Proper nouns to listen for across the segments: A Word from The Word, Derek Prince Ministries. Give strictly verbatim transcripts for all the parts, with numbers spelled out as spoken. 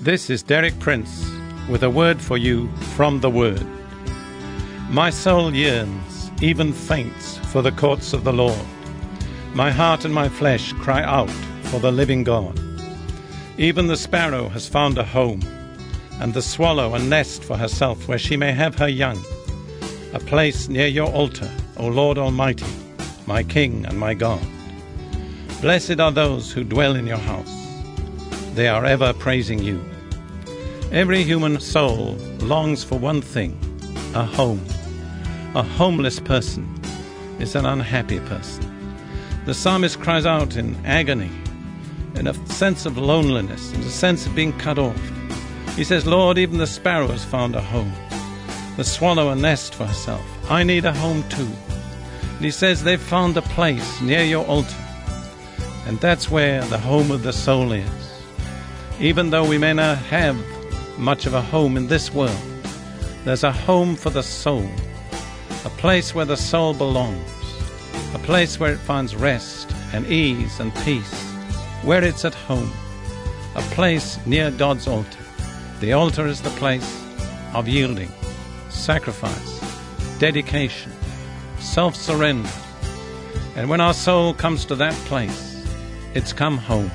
This is Derek Prince with a word for you from the Word. My soul yearns, even faints, for the courts of the Lord. My heart and my flesh cry out for the living God. Even the sparrow has found a home, and the swallow a nest for herself where she may have her young, a place near your altar, O Lord Almighty, my King and my God. Blessed are those who dwell in your house. They are ever praising you. Every human soul longs for one thing, a home. A homeless person is an unhappy person. The psalmist cries out in agony, in a sense of loneliness, in a sense of being cut off. He says, Lord, even the sparrow has found a home, the swallow a nest for herself. I need a home too. And he says, they've found a place near your altar. And that's where the home of the soul is. Even though we may not have much of a home in this world, there's a home for the soul, a place where the soul belongs, a place where it finds rest and ease and peace, where it's at home, a place near God's altar. The altar is the place of yielding, sacrifice, dedication, self-surrender. And when our soul comes to that place, it's come home.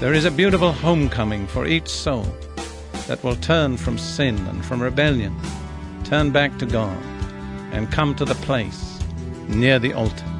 There is a beautiful homecoming for each soul that will turn from sin and from rebellion, turn back to God, and come to the place near the altar.